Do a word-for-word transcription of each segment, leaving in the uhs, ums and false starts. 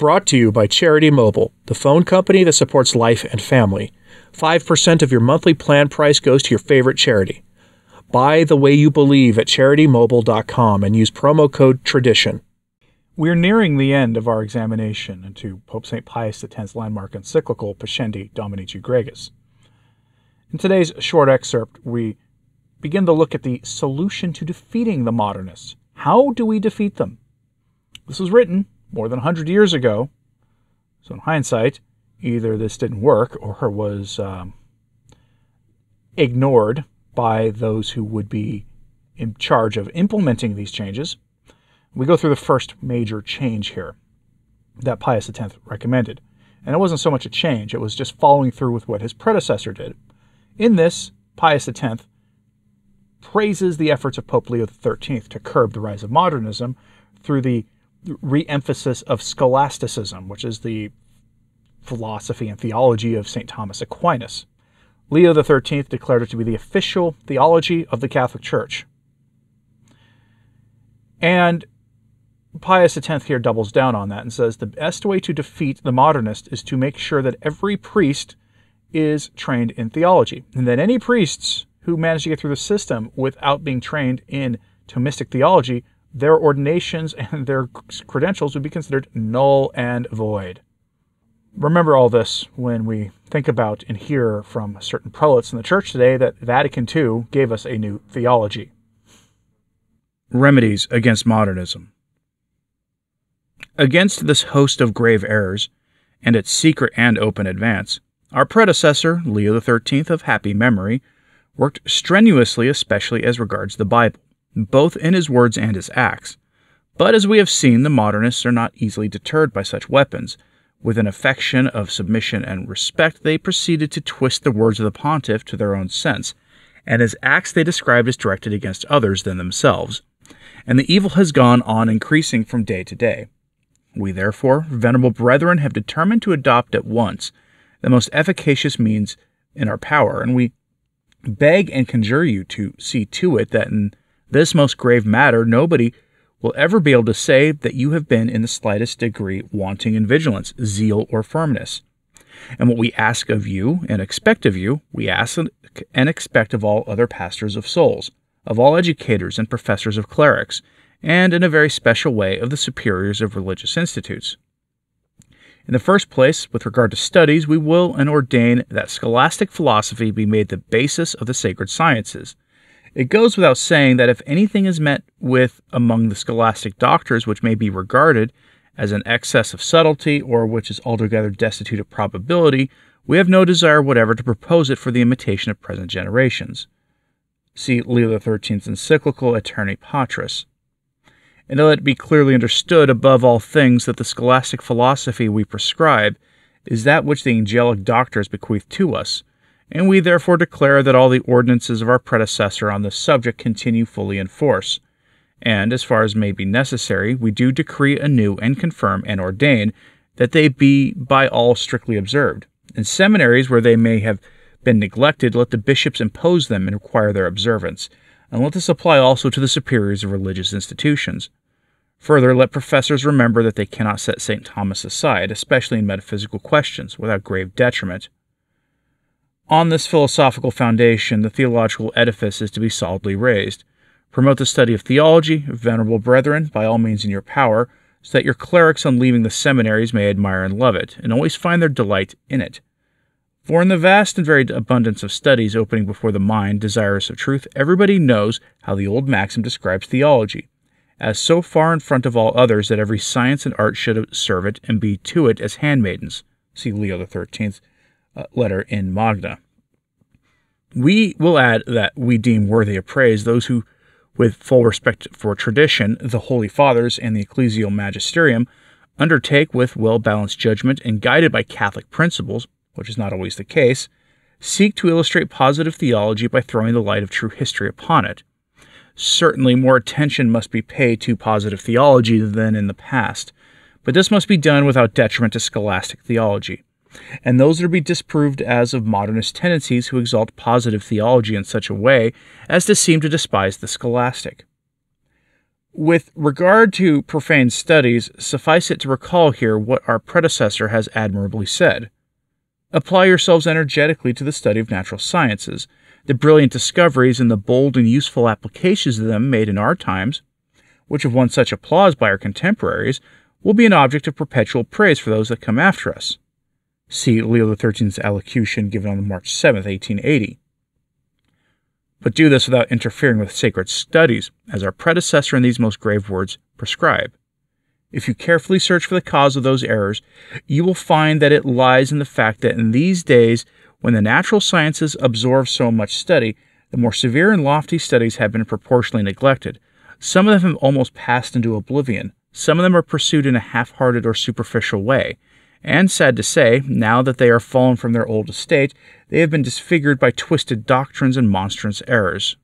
brought to you by Charity Mobile, the phone company that supports life and family. five percent of your monthly plan price goes to your favorite charity. Buy the way you believe at charity mobile dot com and use promo code TRADITION. We're nearing the end of our examination into Pope Saint Pius X's landmark encyclical, Pascendi Dominici Gregis. In today's short excerpt, we begin to look at the solution to defeating the modernists. How do we defeat them? This was written more than one hundred years ago, so in hindsight, either this didn't work or was um, ignored by those who would be in charge of implementing these changes. We go through the first major change here that Pius X recommended. And it wasn't so much a change, it was just following through with what his predecessor did. In this, Pius X praises the efforts of Pope Leo the thirteenth to curb the rise of modernism through the re-emphasis of scholasticism, which is the philosophy and theology of Saint Thomas Aquinas. Leo the thirteenth declared it to be the official theology of the Catholic Church. And Pius X here doubles down on that and says the best way to defeat the modernist is to make sure that every priest is trained in theology, and that any priests who manage to get through the system without being trained in Thomistic theology, their ordinations and their credentials would be considered null and void. Remember all this when we think about and hear from certain prelates in the Church today that Vatican two gave us a new theology. Remedies against modernism. Against this host of grave errors, and its secret and open advance, our predecessor, Leo the thirteenth of happy memory, worked strenuously, especially as regards the Bible, both in his words and his acts. But as we have seen, the modernists are not easily deterred by such weapons. With an affection of submission and respect, they proceeded to twist the words of the pontiff to their own sense, and his acts they described as directed against others than themselves. And the evil has gone on increasing from day to day. We, therefore, venerable brethren, have determined to adopt at once the most efficacious means in our power, and we beg and conjure you to see to it that in this most grave matter nobody will ever be able to say that you have been in the slightest degree wanting in vigilance, zeal, or firmness. And what we ask of you and expect of you, we ask and expect of all other pastors of souls, of all educators and professors of clerics, and in a very special way of the superiors of religious institutes. In the first place, with regard to studies, we will and ordain that scholastic philosophy be made the basis of the sacred sciences. It goes without saying that if anything is met with among the scholastic doctors which may be regarded as an excess of subtlety, or which is altogether destitute of probability, we have no desire whatever to propose it for the imitation of present generations. See Leo the thirteenth's encyclical Aeterni Patris. And let it be clearly understood above all things that the scholastic philosophy we prescribe is that which the angelic doctors bequeath to us, and we therefore declare that all the ordinances of our predecessor on this subject continue fully in force, and, as far as may be necessary, we do decree anew and confirm and ordain that they be by all strictly observed. In seminaries where they may have been neglected, let the bishops impose them and require their observance, and let this apply also to the superiors of religious institutions. Further, let professors remember that they cannot set Saint Thomas aside, especially in metaphysical questions, without grave detriment. On this philosophical foundation, the theological edifice is to be solidly raised. Promote the study of theology, venerable brethren, by all means in your power, so that your clerics on leaving the seminaries may admire and love it, and always find their delight in it. For in the vast and varied abundance of studies opening before the mind, desirous of truth, everybody knows how the old maxim describes theology, as so far in front of all others that every science and art should serve it and be to it as handmaidens. See Leo the thirteenth's uh, letter in Magna. We will add that we deem worthy of praise those who, with full respect for tradition, the Holy Fathers, and the ecclesial magisterium, undertake with well-balanced judgment and guided by Catholic principles, which is not always the case, seek to illustrate positive theology by throwing the light of true history upon it. Certainly, more attention must be paid to positive theology than in the past, but this must be done without detriment to scholastic theology, and those are to be disproved as of modernist tendencies who exalt positive theology in such a way as to seem to despise the scholastic. With regard to profane studies, suffice it to recall here what our predecessor has admirably said. Apply yourselves energetically to the study of natural sciences. The brilliant discoveries and the bold and useful applications of them made in our times, which have won such applause by our contemporaries, will be an object of perpetual praise for those that come after us. See Leo the thirteenth's allocution given on March seventh, eighteen eighty. But do this without interfering with sacred studies, as our predecessor in these most grave words prescribe. If you carefully search for the cause of those errors, you will find that it lies in the fact that in these days, when the natural sciences absorb so much study, the more severe and lofty studies have been proportionally neglected. Some of them have almost passed into oblivion. Some of them are pursued in a half-hearted or superficial way. And, sad to say, now that they are fallen from their old estate, they have been disfigured by twisted doctrines and monstrous errors.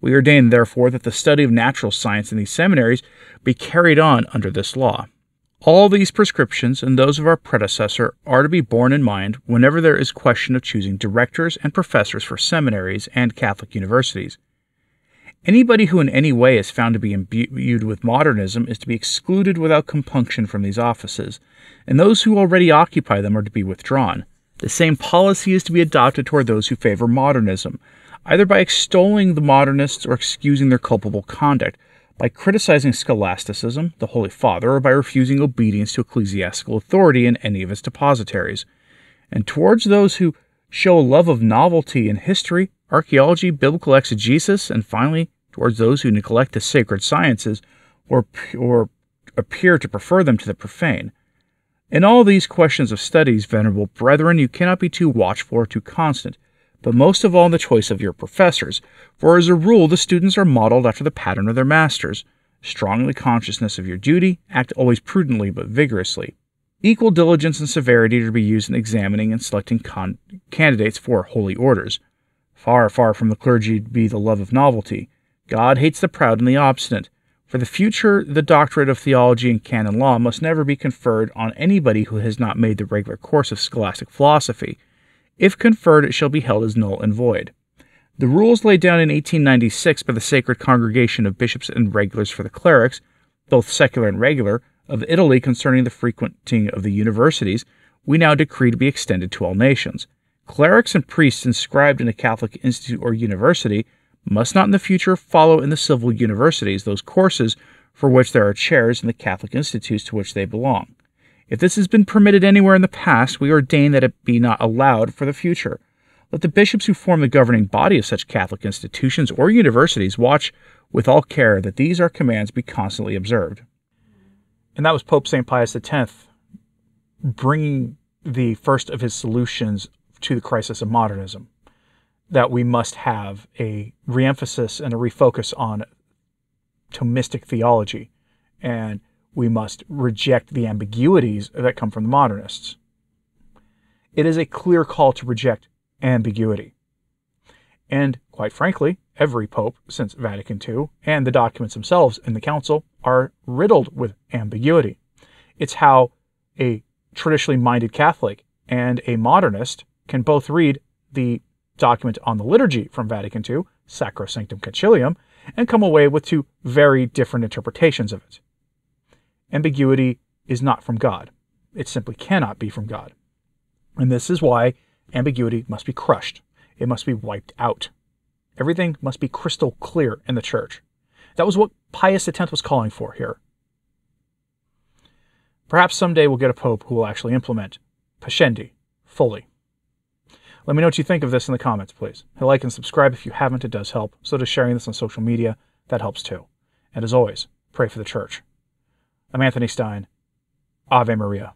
We ordain, therefore, that the study of natural science in these seminaries be carried on under this law. All these prescriptions and those of our predecessor are to be borne in mind whenever there is question of choosing directors and professors for seminaries and Catholic universities. Anybody who in any way is found to be imbued with modernism is to be excluded without compunction from these offices, and those who already occupy them are to be withdrawn. The same policy is to be adopted toward those who favor modernism, either by extolling the modernists or excusing their culpable conduct, by criticizing scholasticism, the Holy Father, or by refusing obedience to ecclesiastical authority in any of its depositaries. And towards those who show a love of novelty in history, archaeology, biblical exegesis, and finally, towards those who neglect the sacred sciences or, or appear to prefer them to the profane. In all these questions of studies, venerable brethren, you cannot be too watchful or too constant, but most of all in the choice of your professors, for as a rule the students are modeled after the pattern of their masters. Strongly conscious of your duty, act always prudently but vigorously. Equal diligence and severity are to be used in examining and selecting con candidates for holy orders. Far, far from the clergy be the love of novelty. God hates the proud and the obstinate. For the future, the doctorate of theology and canon law must never be conferred on anybody who has not made the regular course of scholastic philosophy. If conferred, it shall be held as null and void. The rules laid down in eighteen ninety-six by the Sacred Congregation of Bishops and Regulars for the Clerics, both secular and regular, of Italy concerning the frequenting of the universities, we now decree to be extended to all nations. Clerics and priests inscribed in a Catholic institute or university must not in the future follow in the civil universities those courses for which there are chairs in the Catholic institutes to which they belong. If this has been permitted anywhere in the past, we ordain that it be not allowed for the future. Let the bishops who form the governing body of such Catholic institutions or universities watch with all care that these our commands be constantly observed. And that was Pope Saint Pius X bringing the first of his solutions to the crisis of modernism, that we must have a reemphasis and a refocus on Thomistic theology, and we must reject the ambiguities that come from the modernists. It is a clear call to reject ambiguity. And, quite frankly, every pope since Vatican Two and the documents themselves in the council are riddled with ambiguity. It's how a traditionally minded Catholic and a modernist can both read the document on the liturgy from Vatican Two, Sacrosanctum Concilium, and come away with two very different interpretations of it. Ambiguity is not from God. It simply cannot be from God. And this is why ambiguity must be crushed. It must be wiped out. Everything must be crystal clear in the Church. That was what Pius the Tenth was calling for here. Perhaps someday we'll get a pope who will actually implement Pascendi fully. Let me know what you think of this in the comments, please. Hit like and subscribe if you haven't, it does help. So does sharing this on social media, that helps too. And as always, pray for the Church. I'm Anthony Stine. Ave Maria.